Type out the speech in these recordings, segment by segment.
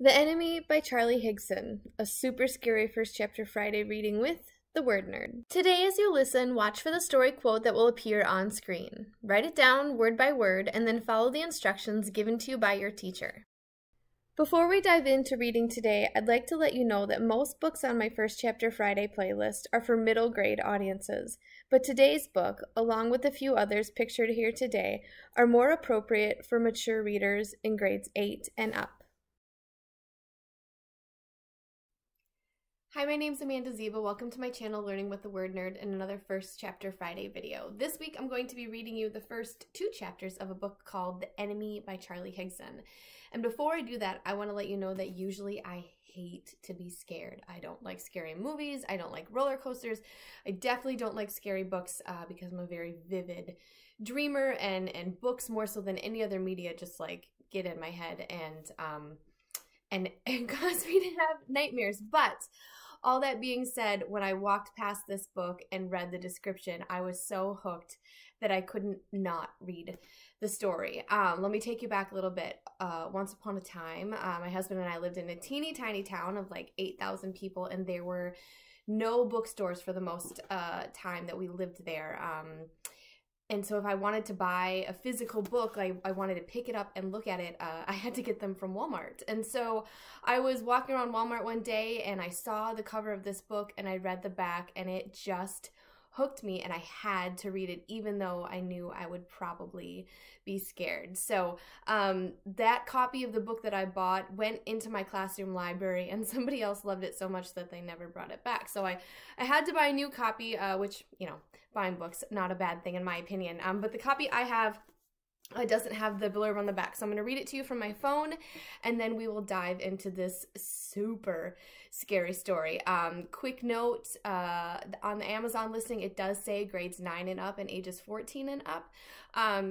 The Enemy by Charlie Higson, a super scary first chapter Friday reading with the Word Nerd. Today as you listen, watch for the story quote that will appear on screen. Write it down word by word and then follow the instructions given to you by your teacher. Before we dive into reading today, I'd like to let you know that most books on my First Chapter Friday playlist are for middle grade audiences, but today's book, along with a few others pictured here today, are more appropriate for mature readers in grades 8 and up. Hi, my name's Amanda Ziva. Welcome to my channel, Learning with the Word Nerd, and another First Chapter Friday video. This week, I'm going to be reading you the first two chapters of a book called The Enemy by Charlie Higson. And before I do that, I want to let you know that usually I hate to be scared. I don't like scary movies. I don't like roller coasters. I definitely don't like scary books because I'm a very vivid dreamer, and books, more so than any other media, just like get in my head and cause me to have nightmares. But all that being said, when I walked past this book and read the description, I was so hooked that I couldn't not read the story. Let me take you back a little bit. Once upon a time, my husband and I lived in a teeny tiny town of like 8,000 people, and there were no bookstores for the most time that we lived there. And so if I wanted to buy a physical book, I wanted to pick it up and look at it, I had to get them from Walmart. And so I was walking around Walmart one day and I saw the cover of this book and I read the back and it just hooked me and I had to read it even though I knew I would probably be scared. So that copy of the book that I bought went into my classroom library and somebody else loved it so much that they never brought it back. So I had to buy a new copy, which, you know, buying books, not a bad thing in my opinion. But the copy I have doesn't have the blurb on the back. So I'm going to read it to you from my phone and then we will dive into this super scary story. Quick note, on the Amazon listing, it does say grades 9 and up and ages 14 and up.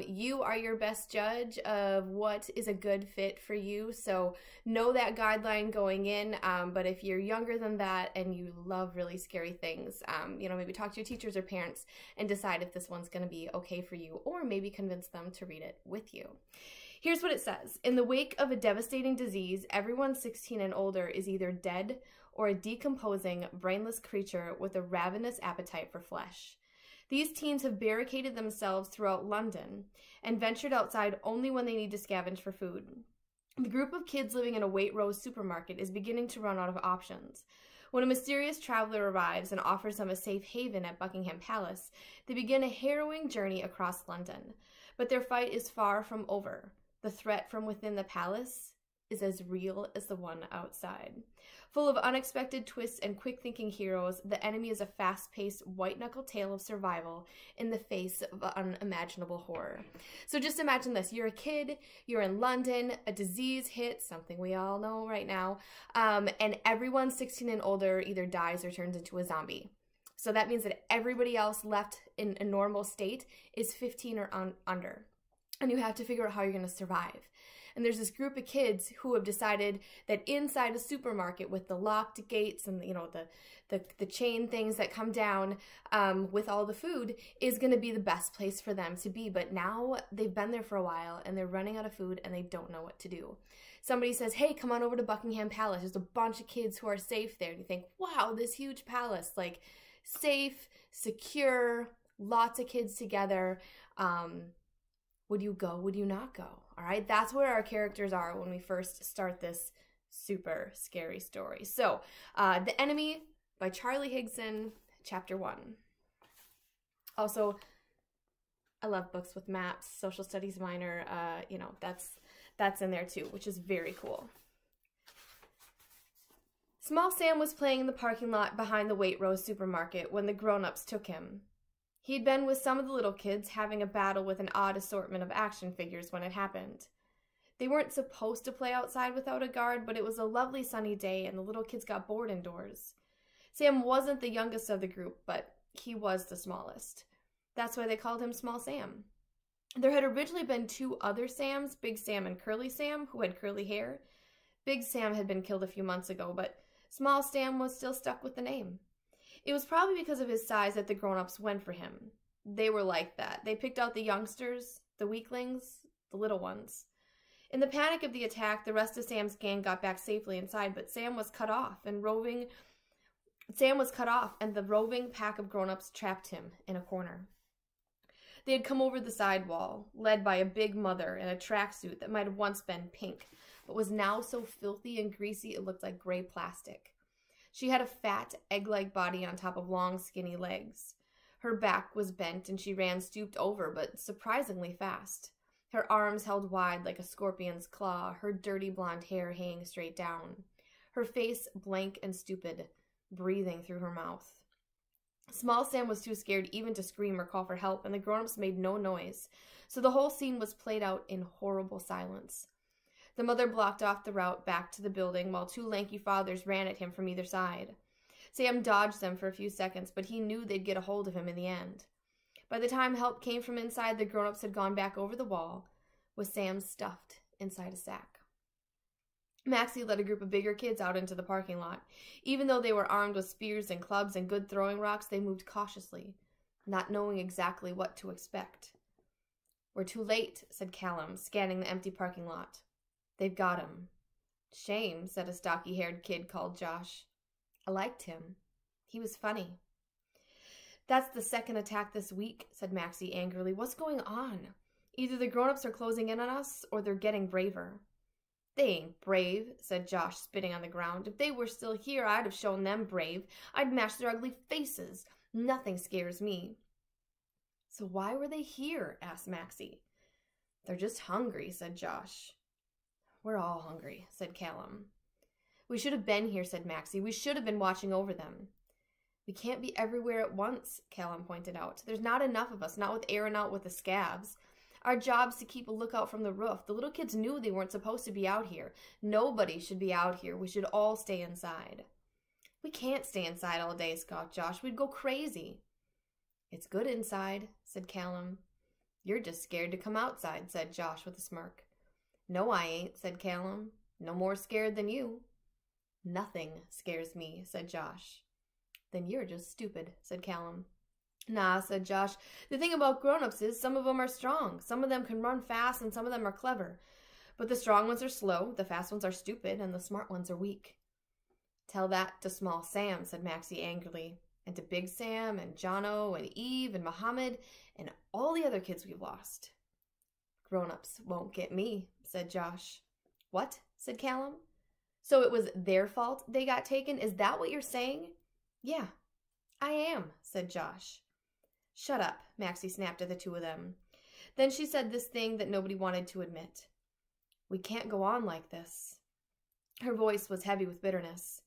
You are your best judge of what is a good fit for you. So know that guideline going in. But if you're younger than that and you love really scary things, you know, maybe talk to your teachers or parents and decide if this one's going to be okay for you, or maybe convince them to read it with you. Here's what it says. In the wake of a devastating disease, everyone 16 and older is either dead or a decomposing, brainless creature with a ravenous appetite for flesh. These teens have barricaded themselves throughout London and ventured outside only when they need to scavenge for food. The group of kids living in a Waitrose supermarket is beginning to run out of options. When a mysterious traveler arrives and offers them a safe haven at Buckingham Palace, they begin a harrowing journey across London. But their fight is far from over. The threat from within the palace is as real as the one outside. Full of unexpected twists and quick-thinking heroes, The Enemy is a fast-paced, white-knuckle tale of survival in the face of unimaginable horror. So just imagine this. You're a kid, you're in London, a disease hits, something we all know right now, and everyone 16 and older either dies or turns into a zombie. So that means that everybody else left in a normal state is 15 or under. And you have to figure out how you're going to survive. And there's this group of kids who have decided that inside a supermarket with the locked gates and, you know, the chain things that come down with all the food is going to be the best place for them to be. But now they've been there for a while and they're running out of food and they don't know what to do. Somebody says, hey, come on over to Buckingham Palace. There's a bunch of kids who are safe there. And you think, wow, this huge palace, like safe, secure, lots of kids together. Would you go? Would you not go? All right, that's where our characters are when we first start this super scary story. So, The Enemy by Charlie Higson, Chapter 1. Also, I love books with maps, social studies minor, you know, that's in there too, which is very cool. Small Sam was playing in the parking lot behind the Waitrose supermarket when the grown-ups took him. He had been with some of the little kids having a battle with an odd assortment of action figures when it happened. They weren't supposed to play outside without a guard, but it was a lovely sunny day and the little kids got bored indoors. Sam wasn't the youngest of the group, but he was the smallest. That's why they called him Small Sam. There had originally been two other Sams, Big Sam and Curly Sam, who had curly hair. Big Sam had been killed a few months ago, but Small Sam was still stuck with the name. It was probably because of his size that the grown-ups went for him. They were like that. They picked out the youngsters, the weaklings, the little ones. In the panic of the attack, the rest of Sam's gang got back safely inside, but Sam was cut off, and the roving pack of grown-ups trapped him in a corner. They had come over the side wall, led by a big mother in a tracksuit that might have once been pink, but was now so filthy and greasy it looked like gray plastic. She had a fat, egg-like body on top of long, skinny legs. Her back was bent, and she ran stooped over, but surprisingly fast. Her arms held wide like a scorpion's claw, her dirty blonde hair hanging straight down. Her face blank and stupid, breathing through her mouth. Small Sam was too scared even to scream or call for help, and the grown-ups made no noise, so the whole scene was played out in horrible silence. The mother blocked off the route back to the building while two lanky fathers ran at him from either side. Sam dodged them for a few seconds, but he knew they'd get a hold of him in the end. By the time help came from inside, the grown-ups had gone back over the wall, with Sam stuffed inside a sack. Maxie led a group of bigger kids out into the parking lot. Even though they were armed with spears and clubs and good throwing rocks, they moved cautiously, not knowing exactly what to expect. "We're too late," said Callum, scanning the empty parking lot. "They've got him." "Shame," said a stocky-haired kid called Josh. "I liked him. He was funny." "That's the second attack this week," said Maxie angrily. "What's going on? Either the grown-ups are closing in on us, or they're getting braver." "They ain't brave," said Josh, spitting on the ground. "If they were still here, I'd have shown them brave. I'd mash their ugly faces. Nothing scares me." "So why were they here?" asked Maxie. "They're just hungry," said Josh. "We're all hungry," said Callum. "We should have been here," said Maxie. "We should have been watching over them." "We can't be everywhere at once," Callum pointed out. "There's not enough of us, not with Aaron out with the scabs. Our job's to keep a lookout from the roof. The little kids knew they weren't supposed to be out here. Nobody should be out here. We should all stay inside." "We can't stay inside all day," scoffed Josh. "We'd go crazy." "It's good inside," said Callum. "You're just scared to come outside," said Josh with a smirk. "No, I ain't," said Callum. "No more scared than you." "Nothing scares me," said Josh. "Then you're just stupid," said Callum. "Nah," said Josh. "The thing about grown-ups is some of them are strong. Some of them can run fast, and some of them are clever. But the strong ones are slow, the fast ones are stupid, and the smart ones are weak." "Tell that to small Sam," said Maxie angrily, "and to big Sam, and Jono, and Eve, and Muhammad, and all the other kids we've lost." "Grown-ups won't get me," said Josh. "What?" said Callum. "So it was their fault they got taken? Is that what you're saying?" "Yeah, I am," said Josh. "Shut up," Maxie snapped at the two of them. Then she said this thing that nobody wanted to admit. "We can't go on like this." Her voice was heavy with bitterness.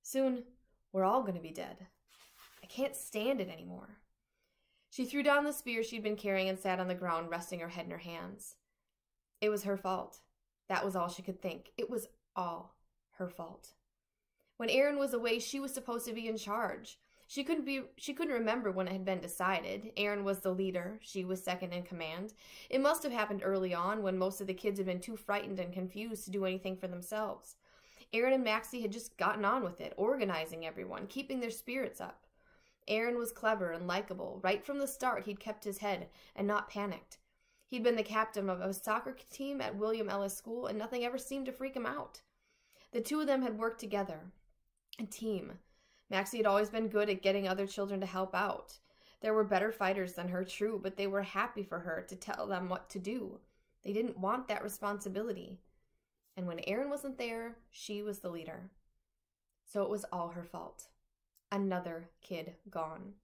"Soon, we're all going to be dead. I can't stand it anymore." She threw down the spear she'd been carrying and sat on the ground, resting her head in her hands. It was her fault. That was all she could think. It was all her fault. When Aaron was away, she was supposed to be in charge. She couldn't remember when it had been decided. Aaron was the leader. She was second in command. It must have happened early on when most of the kids had been too frightened and confused to do anything for themselves. Aaron and Maxie had just gotten on with it, organizing everyone, keeping their spirits up. Aaron was clever and likable. Right from the start, he'd kept his head and not panicked. He'd been the captain of a soccer team at William Ellis School, and nothing ever seemed to freak him out. The two of them had worked together. A team. Maxie had always been good at getting other children to help out. There were better fighters than her, true, but they were happy for her to tell them what to do. They didn't want that responsibility. And when Aaron wasn't there, she was the leader. So it was all her fault. Another kid gone.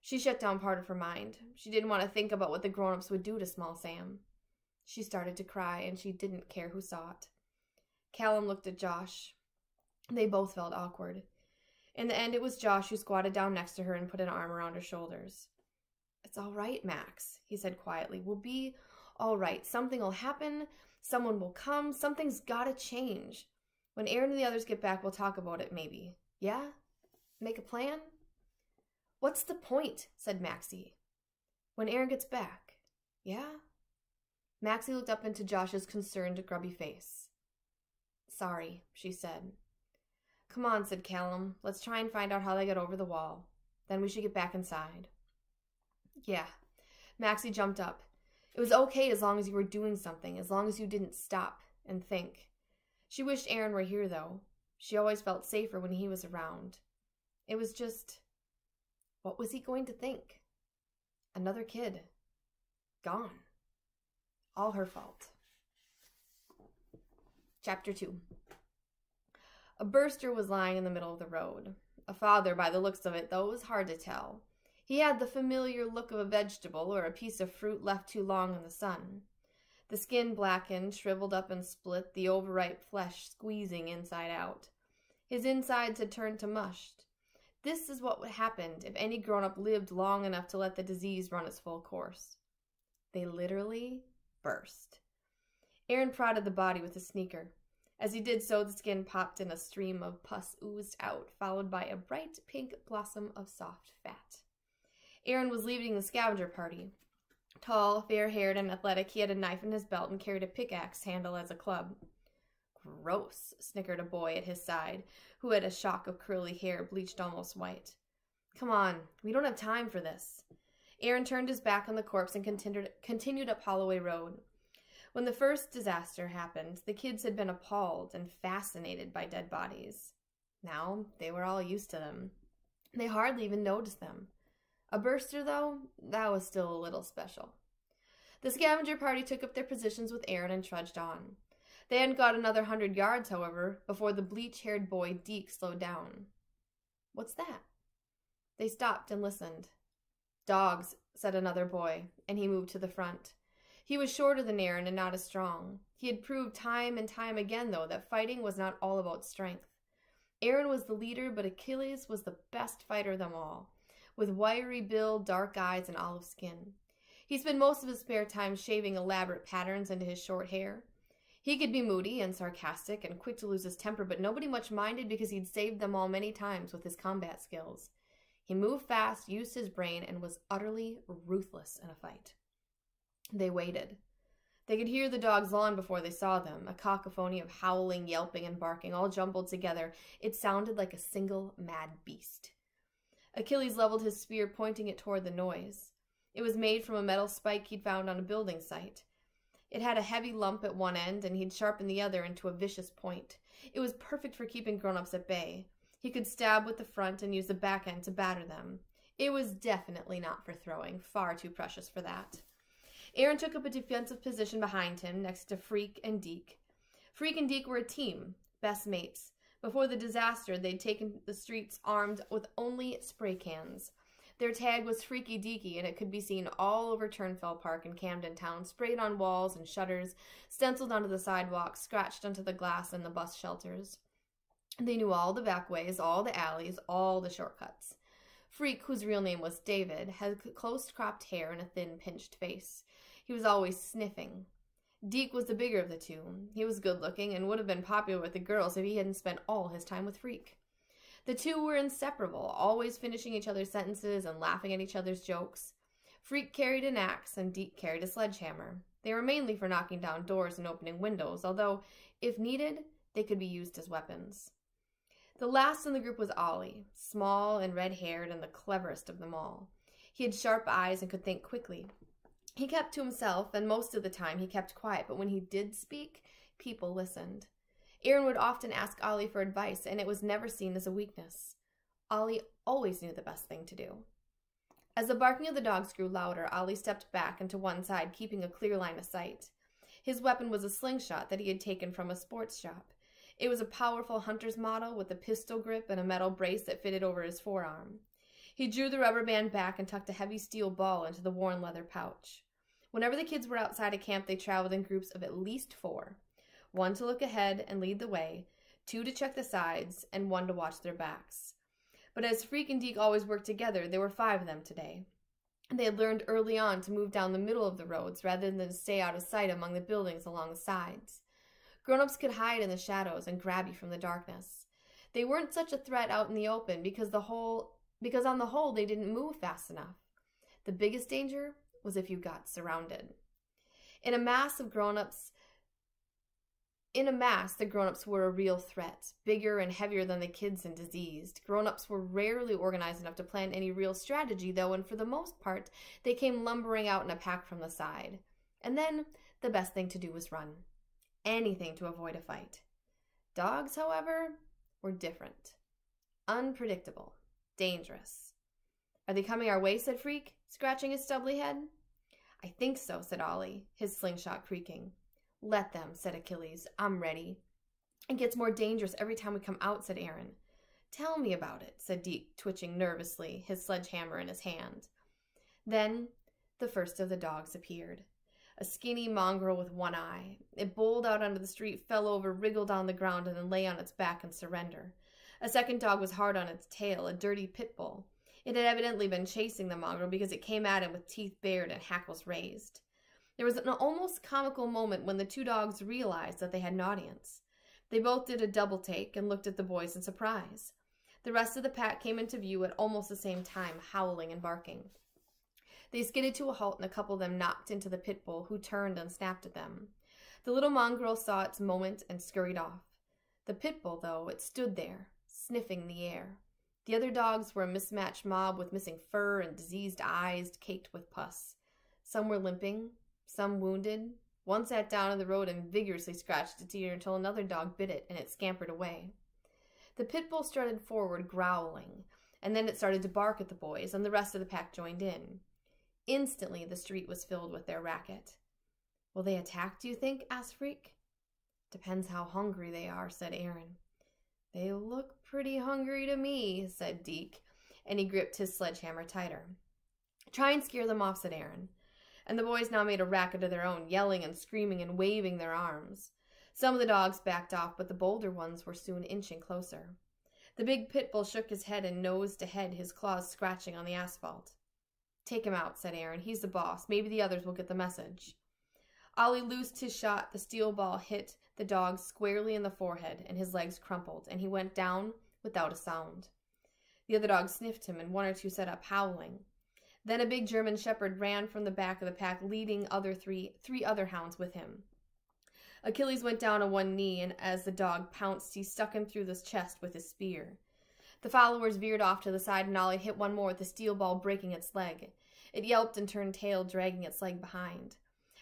She shut down part of her mind. She didn't want to think about what the grown-ups would do to small Sam. She started to cry, and she didn't care who saw it. Callum looked at Josh. They both felt awkward. In the end, it was Josh who squatted down next to her and put an arm around her shoulders. "It's all right, Max," he said quietly. "We'll be all right. Something will happen. Someone will come. Something's got to change. When Aaron and the others get back, we'll talk about it, maybe. Yeah? Make a plan?" "What's the point?" said Maxie. "When Aaron gets back." "Yeah?" Maxie looked up into Josh's concerned, grubby face. "Sorry," she said. "Come on," said Callum. "Let's try and find out how they got over the wall. Then we should get back inside." "Yeah." Maxie jumped up. It was okay as long as you were doing something, as long as you didn't stop and think. She wished Aaron were here, though. She always felt safer when he was around. It was just, what was he going to think? Another kid. Gone. All her fault. Chapter 2. A burster was lying in the middle of the road. A father, by the looks of it, though, was hard to tell. He had the familiar look of a vegetable or a piece of fruit left too long in the sun. The skin blackened, shriveled up and split, the overripe flesh squeezing inside out. His insides had turned to mush. This is what happened if any grown-up lived long enough to let the disease run its full course. They literally burst. Aaron prodded the body with a sneaker. As he did so, the skin popped and a stream of pus oozed out, followed by a bright pink blossom of soft fat. Aaron was leaving the scavenger party. Tall, fair-haired, and athletic, he had a knife in his belt and carried a pickaxe handle as a club. "Gross," snickered a boy at his side, who had a shock of curly hair bleached almost white. "Come on, we don't have time for this." Aaron turned his back on the corpse and continued up Holloway Road. When the first disaster happened, the kids had been appalled and fascinated by dead bodies. Now they were all used to them. They hardly even noticed them. A burster, though, that was still a little special. The scavenger party took up their positions with Aaron and trudged on. They hadn't got another 100 yards, however, before the bleach-haired boy Deke slowed down. "What's that?" They stopped and listened. "Dogs," said another boy, and he moved to the front. He was shorter than Aaron and not as strong. He had proved time and time again, though, that fighting was not all about strength. Aaron was the leader, but Achilles was the best fighter of them all, with wiry bill, dark eyes, and olive skin. He spent most of his spare time shaving elaborate patterns into his short hair. He could be moody and sarcastic and quick to lose his temper, but nobody much minded because he'd saved them all many times with his combat skills. He moved fast, used his brain, and was utterly ruthless in a fight. They waited. They could hear the dogs long before they saw them, a cacophony of howling, yelping, and barking, all jumbled together. It sounded like a single mad beast. Achilles leveled his spear, pointing it toward the noise. It was made from a metal spike he'd found on a building site. It had a heavy lump at one end, and he'd sharpened the other into a vicious point. It was perfect for keeping grown-ups at bay. He could stab with the front and use the back end to batter them. It was definitely not for throwing, far too precious for that. Aaron took up a defensive position behind him, next to Freak and Deke. Freak and Deke were a team, best mates. Before the disaster, they'd taken the streets armed with only spray cans. Their tag was Freaky Deaky, and it could be seen all over Turnfell Park and Camden Town, sprayed on walls and shutters, stenciled onto the sidewalks, scratched onto the glass in the bus shelters. They knew all the back ways, all the alleys, all the shortcuts. Freak, whose real name was David, had close-cropped hair and a thin, pinched face. He was always sniffing. Deke was the bigger of the two. He was good-looking and would have been popular with the girls if he hadn't spent all his time with Freak. The two were inseparable, always finishing each other's sentences and laughing at each other's jokes. Freak carried an axe, and Deke carried a sledgehammer. They were mainly for knocking down doors and opening windows, although, if needed, they could be used as weapons. The last in the group was Ollie, small and red-haired and the cleverest of them all. He had sharp eyes and could think quickly. He kept to himself, and most of the time he kept quiet, but when he did speak, people listened. Aaron would often ask Ollie for advice, and it was never seen as a weakness. Ollie always knew the best thing to do. As the barking of the dogs grew louder, Ollie stepped back and to one side, keeping a clear line of sight. His weapon was a slingshot that he had taken from a sports shop. It was a powerful hunter's model with a pistol grip and a metal brace that fitted over his forearm. He drew the rubber band back and tucked a heavy steel ball into the worn leather pouch. Whenever the kids were outside of camp, they traveled in groups of at least 4. One to look ahead and lead the way, 2 to check the sides, and 1 to watch their backs. But as Freak and Deke always worked together, there were 5 of them today. They had learned early on to move down the middle of the roads rather than to stay out of sight among the buildings along the sides. Grown-ups could hide in the shadows and grab you from the darkness. They weren't such a threat out in the open because on the whole they didn't move fast enough. The biggest danger was if you got surrounded. In a mass, the grown-ups were a real threat, bigger and heavier than the kids and diseased. Grown-ups were rarely organized enough to plan any real strategy, though, and for the most part, they came lumbering out in a pack from the side. And then the best thing to do was run. Anything to avoid a fight. Dogs, however, were different. Unpredictable. Dangerous. "Are they coming our way?" said Freak, scratching his stubbly head. "I think so," said Ollie, his slingshot creaking. "Let them," said Achilles. "I'm ready." "It gets more dangerous every time we come out," said Aaron. "Tell me about it," said Deke, twitching nervously, his sledgehammer in his hand. Then the first of the dogs appeared. A skinny mongrel with one eye. It bowled out onto the street, fell over, wriggled on the ground, and then lay on its back in surrender. A second dog was hard on its tail, a dirty pit bull. It had evidently been chasing the mongrel because it came at him with teeth bared and hackles raised. There was an almost comical moment when the two dogs realized that they had an audience. They both did a double take and looked at the boys in surprise. The rest of the pack came into view at almost the same time, howling and barking. They skidded to a halt, and a couple of them knocked into the pit bull, who turned and snapped at them. The little mongrel saw its moment and scurried off. The pit bull, though, it stood there, sniffing the air. The other dogs were a mismatched mob with missing fur and diseased eyes caked with pus. Some were limping, some wounded. One sat down on the road and vigorously scratched its ear until another dog bit it, and it scampered away. The pit bull strutted forward, growling, and then it started to bark at the boys, and the rest of the pack joined in. Instantly, the street was filled with their racket. "Will they attack, do you think?" asked Freak. "Depends how hungry they are," said Aaron. "They look pretty hungry to me," said Deke, and he gripped his sledgehammer tighter. "Try and scare them off," said Aaron. And the boys now made a racket of their own, yelling and screaming and waving their arms. Some of the dogs backed off, but the bolder ones were soon inching closer. The big pit bull shook his head and nosed ahead, his claws scratching on the asphalt. "Take him out," said Aaron. "He's the boss. Maybe the others will get the message." Ollie loosed his shot. The steel ball hit the dog squarely in the forehead, and his legs crumpled, and he went down without a sound. The other dogs sniffed him, and one or two set up howling. Then a big German shepherd ran from the back of the pack, leading three other hounds with him. Achilles went down on one knee, and as the dog pounced, he stuck him through the chest with his spear. The followers veered off to the side, and Ollie hit one more with the steel ball, breaking its leg. It yelped and turned tail, dragging its leg behind.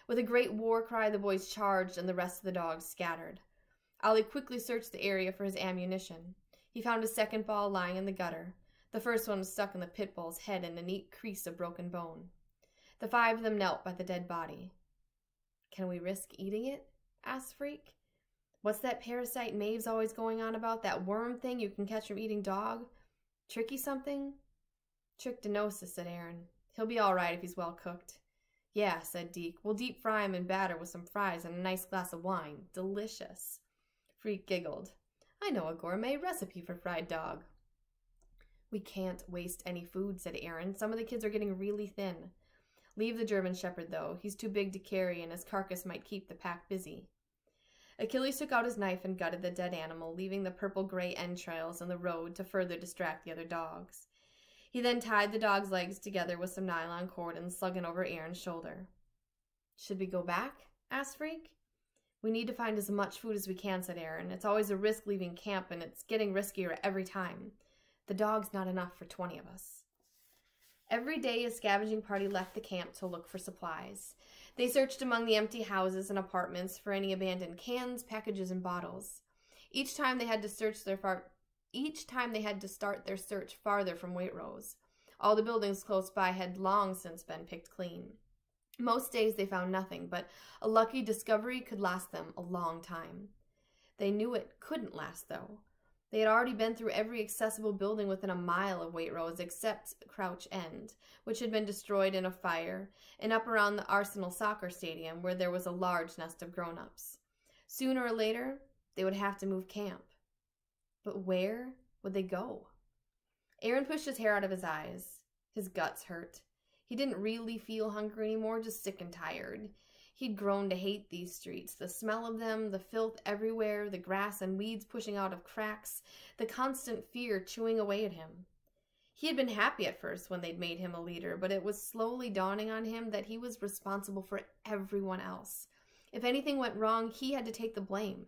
With a great war cry, the boys charged, and the rest of the dogs scattered. Ollie quickly searched the area for his ammunition. He found a second ball lying in the gutter. The first one was stuck in the pit bull's head in a neat crease of broken bone. The five of them knelt by the dead body. "Can we risk eating it?" asked Freak. "What's that parasite Maeve's always going on about? That worm thing you can catch from eating dog? Tricky something?" "Trichinosis," said Aaron. "He'll be all right if he's well cooked." "Yeah," said Deke. "We'll deep fry him in batter with some fries and a nice glass of wine. Delicious." Freak giggled. "I know a gourmet recipe for fried dog." "We can't waste any food," said Aaron. "Some of the kids are getting really thin. Leave the German shepherd, though. He's too big to carry, and his carcass might keep the pack busy." Achilles took out his knife and gutted the dead animal, leaving the purple-gray entrails on the road to further distract the other dogs. He then tied the dog's legs together with some nylon cord and slung it over Aaron's shoulder. "Should we go back?" asked Freak. "We need to find as much food as we can," said Aaron. "It's always a risk leaving camp, and it's getting riskier every time. The dog's not enough for 20 of us." Every day a scavenging party left the camp to look for supplies. They searched among the empty houses and apartments for any abandoned cans, packages, and bottles. Each time they had to start their search farther from Waitrose. All the buildings close by had long since been picked clean. Most days they found nothing, but a lucky discovery could last them a long time. They knew it couldn't last, though. They had already been through every accessible building within a mile of Waitrose except Crouch End, which had been destroyed in a fire, and up around the Arsenal Soccer Stadium, where there was a large nest of grown-ups. Sooner or later, they would have to move camp. But where would they go? Aaron pushed his hair out of his eyes. His guts hurt. He didn't really feel hungry anymore, just sick and tired. He'd grown to hate these streets, the smell of them, the filth everywhere, the grass and weeds pushing out of cracks, the constant fear chewing away at him. He had been happy at first when they'd made him a leader, but it was slowly dawning on him that he was responsible for everyone else. If anything went wrong, he had to take the blame.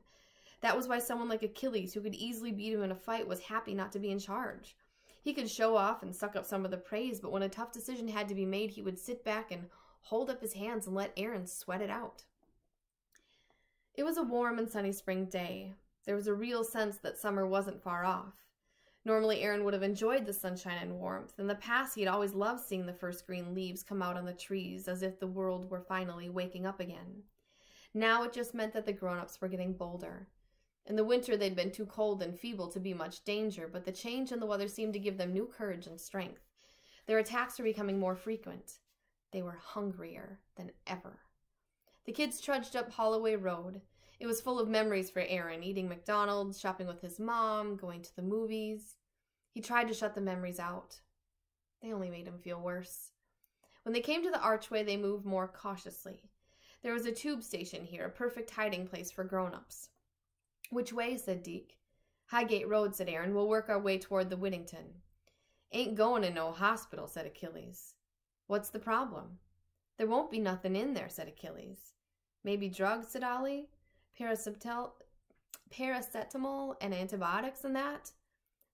That was why someone like Achilles, who could easily beat him in a fight, was happy not to be in charge. He could show off and suck up some of the praise, but when a tough decision had to be made, he would sit back and hold up his hands and let Aaron sweat it out. It was a warm and sunny spring day. There was a real sense that summer wasn't far off. Normally Aaron would have enjoyed the sunshine and warmth. In the past, he had always loved seeing the first green leaves come out on the trees as if the world were finally waking up again. Now it just meant that the grown-ups were getting bolder. In the winter, they'd been too cold and feeble to be much danger, but the change in the weather seemed to give them new courage and strength. Their attacks were becoming more frequent. They were hungrier than ever. The kids trudged up Holloway Road. It was full of memories for Aaron, eating McDonald's, shopping with his mom, going to the movies. He tried to shut the memories out. They only made him feel worse. When they came to the archway, they moved more cautiously. There was a tube station here, a perfect hiding place for grown-ups. "Which way?" said Deke. "Highgate Road," said Aaron. "We'll work our way toward the Whittington." "Ain't going to no hospital," said Achilles. "What's the problem?" "There won't be nothing in there," said Achilles. "Maybe drugs," said Ollie. "Paracetamol and antibiotics and that?"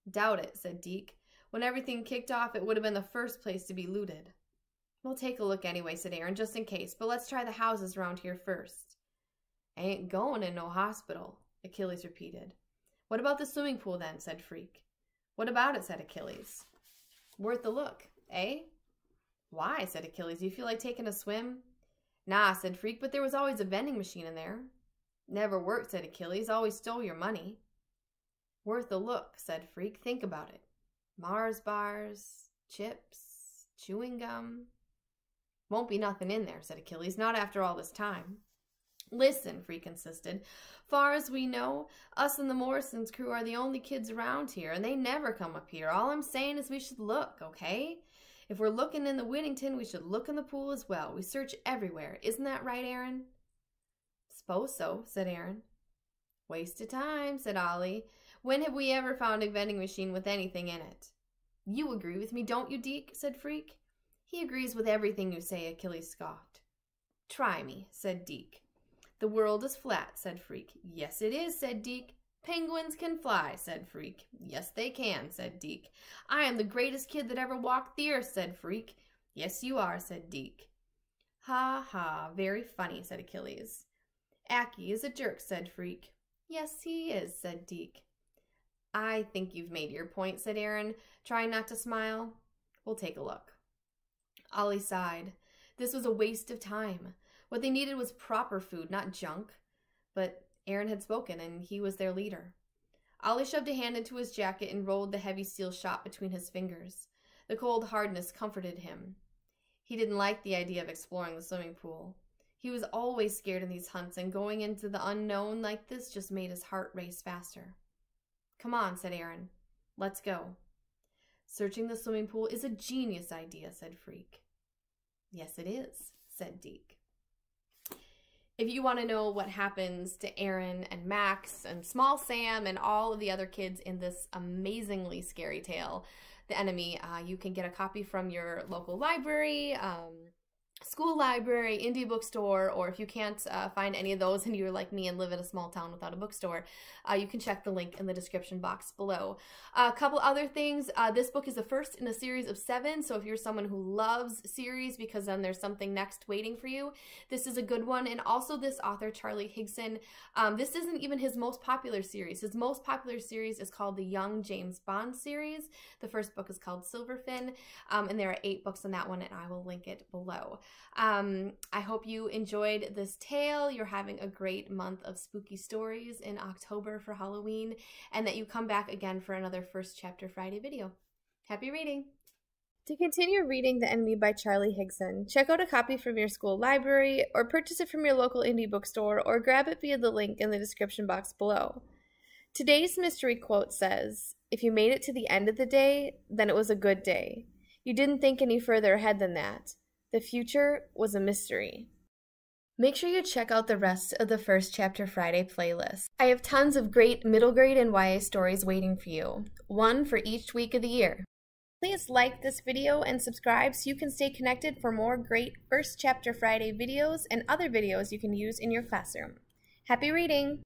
"Doubt it," said Deke. "When everything kicked off, it would have been the first place to be looted." "We'll take a look anyway," said Aaron, "just in case, but let's try the houses around here first." "Ain't going in no hospital," Achilles repeated. "What about the swimming pool then?" said Freak. "What about it?" said Achilles. "Worth a look, eh?" "Why?" said Achilles. "You feel like taking a swim?" "Nah," said Freak, "but there was always a vending machine in there." "Never worked," said Achilles. "Always stole your money." "Worth a look," said Freak. "Think about it. Mars bars, chips, chewing gum." "Won't be nothing in there," said Achilles. "Not after all this time." "Listen," Freak insisted. "Far as we know, us and the Morrison's crew are the only kids around here, and they never come up here. All I'm saying is we should look, okay? If we're looking in the Whittington, we should look in the pool as well. We search everywhere. Isn't that right, Aaron?" "Suppose so," said Aaron. "Waste of time," said Ollie. "When have we ever found a vending machine with anything in it?" "You agree with me, don't you, Deke?" said Freak. "He agrees with everything you say," Achilles scoffed. "Try me," said Deke. "The world is flat," said Freak. "Yes, it is," said Deke. "Penguins can fly," said Freak. "Yes, they can," said Deke. "I am the greatest kid that ever walked the earth," said Freak. "Yes, you are," said Deke. "Ha ha, very funny," said Achilles. "Aki is a jerk," said Freak. "Yes, he is," said Deke. "I think you've made your point," said Aaron, trying not to smile. "We'll take a look." Ollie sighed. This was a waste of time. What they needed was proper food, not junk. But Aaron had spoken, and he was their leader. Ollie shoved a hand into his jacket and rolled the heavy steel shot between his fingers. The cold hardness comforted him. He didn't like the idea of exploring the swimming pool. He was always scared in these hunts, and going into the unknown like this just made his heart race faster. "Come on," said Aaron. "Let's go." "Searching the swimming pool is a genius idea," said Freak. "Yes, it is," said Deke. If you want to know what happens to Aaron and Max and Small Sam and all of the other kids in this amazingly scary tale, The Enemy, you can get a copy from your local library, school library, indie bookstore, or if you can't find any of those and you're like me and live in a small town without a bookstore, you can check the link in the description box below. A couple other things. This book is the first in a series of 7, so if you're someone who loves series because then there's something next waiting for you, this is a good one. And also this author, Charlie Higson, this isn't even his most popular series. His most popular series is called the Young James Bond series. The first book is called Silverfin, and there are 8 books on that one, and I will link it below. I hope you enjoyed this tale, you're having a great month of spooky stories in October for Halloween, and that you come back again for another First Chapter Friday video. Happy reading! To continue reading The Enemy by Charlie Higson, check out a copy from your school library, or purchase it from your local indie bookstore, or grab it via the link in the description box below. Today's mystery quote says, "If you made it to the end of the day, then it was a good day. You didn't think any further ahead than that. The future was a mystery." Make sure you check out the rest of the First Chapter Friday playlist. I have tons of great middle grade and YA stories waiting for you, one for each week of the year. Please like this video and subscribe so you can stay connected for more great First Chapter Friday videos and other videos you can use in your classroom. Happy reading!